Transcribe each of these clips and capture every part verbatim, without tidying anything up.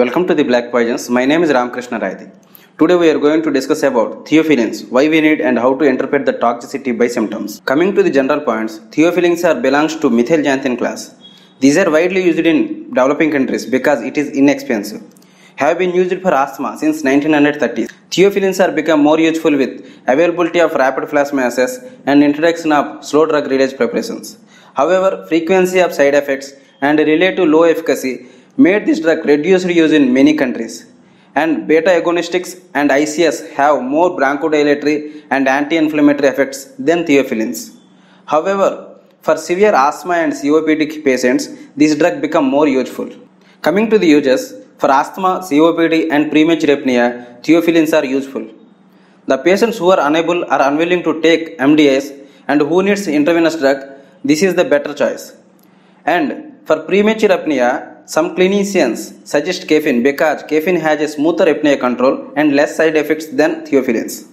Welcome to the Black Pigeons. My name is Ram Krishna Raidi. Today we are going to discuss about theophylines, why we need and how to interpret the toxicity by symptoms. Coming to the general points, theophylines are belongs to methylxanthine class. These are widely used in developing countries because it is inexpensive. Have been used for asthma since nineteen thirties. Theophylines are become more useful with availability of rapid plasmases and introduction of slow drug release preparations. However, frequency of side effects and relative low efficacy made this drug reduced use in many countries, and beta agonists and I C S have more bronchodilatory and anti-inflammatory effects than theophylines. However, for severe asthma and C O P D patients, this drug become more useful. Coming to the uses, for asthma, C O P D and premature apnea, theophylines are useful. The patients who are unable or unwilling to take M D Is and who needs intravenous drug, this is the better choice. And for premature apnea, some clinicians suggest caffeine because caffeine has a smoother apnea control and less side effects than theophylines.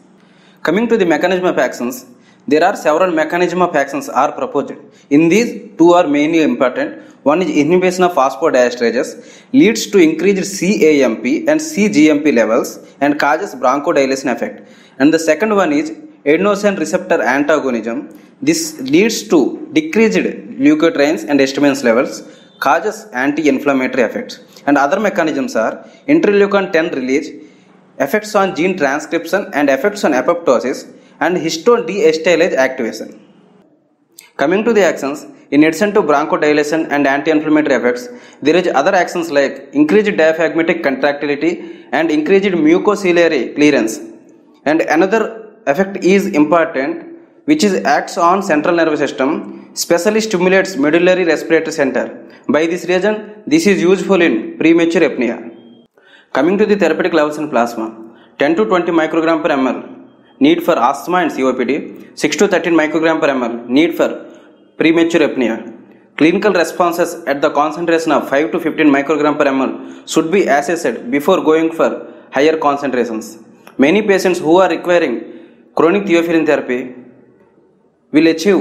Coming to the mechanism of actions, there are several mechanisms of actions are proposed. In these, two are mainly important. One is inhibition of phosphodiesterases, leads to increased cAMP and cGMP levels and causes bronchodilation effect. And the second one is adenosine receptor antagonism. This leads to decreased leukotrienes and histamines levels, causes anti-inflammatory effects. And other mechanisms are interleukin ten release, effects on gene transcription and effects on apoptosis, and histone deacetylase activation. Coming to the actions, in addition to bronchodilation and anti-inflammatory effects, there is other actions like increased diaphragmatic contractility and increased mucociliary clearance. And another effect is important, which is acts on central nervous system, specially stimulates medullary respiratory center. By this reason, this is useful in premature apnea. Coming to the therapeutic levels in plasma, ten to twenty microgram per ml need for asthma and C O P D, six to thirteen microgram per ml need for premature apnea. Clinical responses at the concentration of five to fifteen microgram per ml should be assessed before going for higher concentrations. Many patients who are requiring chronic theophylline therapy will achieve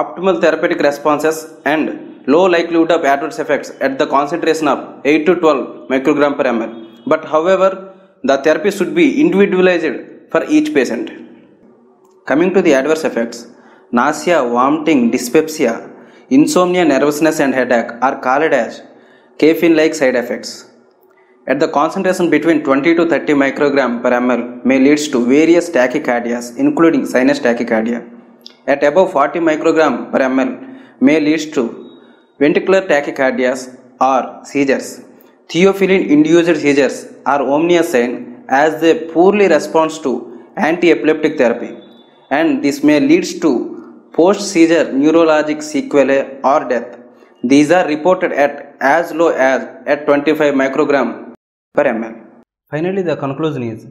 optimal therapeutic responses and low likelihood of adverse effects at the concentration of eight to twelve microgram per ml. But however, the therapy should be individualized for each patient. Coming to the adverse effects, nausea, vomiting, dyspepsia, insomnia, nervousness and headache are called as caffeine-like side effects. At the concentration between twenty to thirty microgram per ml may lead to various tachycardias including sinus tachycardia. At above forty microgram per ml may lead to ventricular tachycardias or seizures. Theophylline-induced seizures are ominous sign as they poorly respond to anti-epileptic therapy, and this may lead to post-seizure neurologic sequelae or death. These are reported at as low as at twenty-five microgram per ml. Finally, the conclusion is,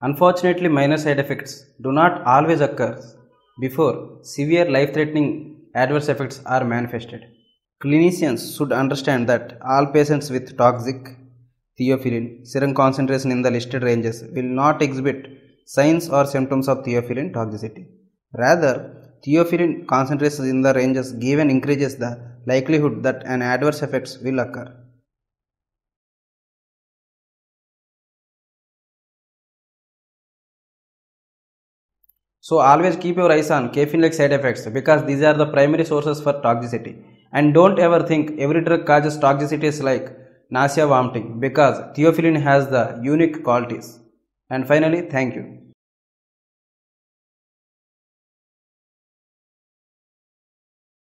unfortunately, minor side effects do not always occur before severe life-threatening adverse effects are manifested. Clinicians should understand that all patients with toxic theophylline serum concentration in the listed ranges will not exhibit signs or symptoms of theophylline toxicity. Rather, theophylline concentrations in the ranges given increases the likelihood that an adverse effects will occur. So always keep your eyes on caffeine-like side effects because these are the primary sources for toxicity. And don't ever think every drug causes toxicities like nausea, vomiting, because theophylline has the unique qualities. And finally, thank you.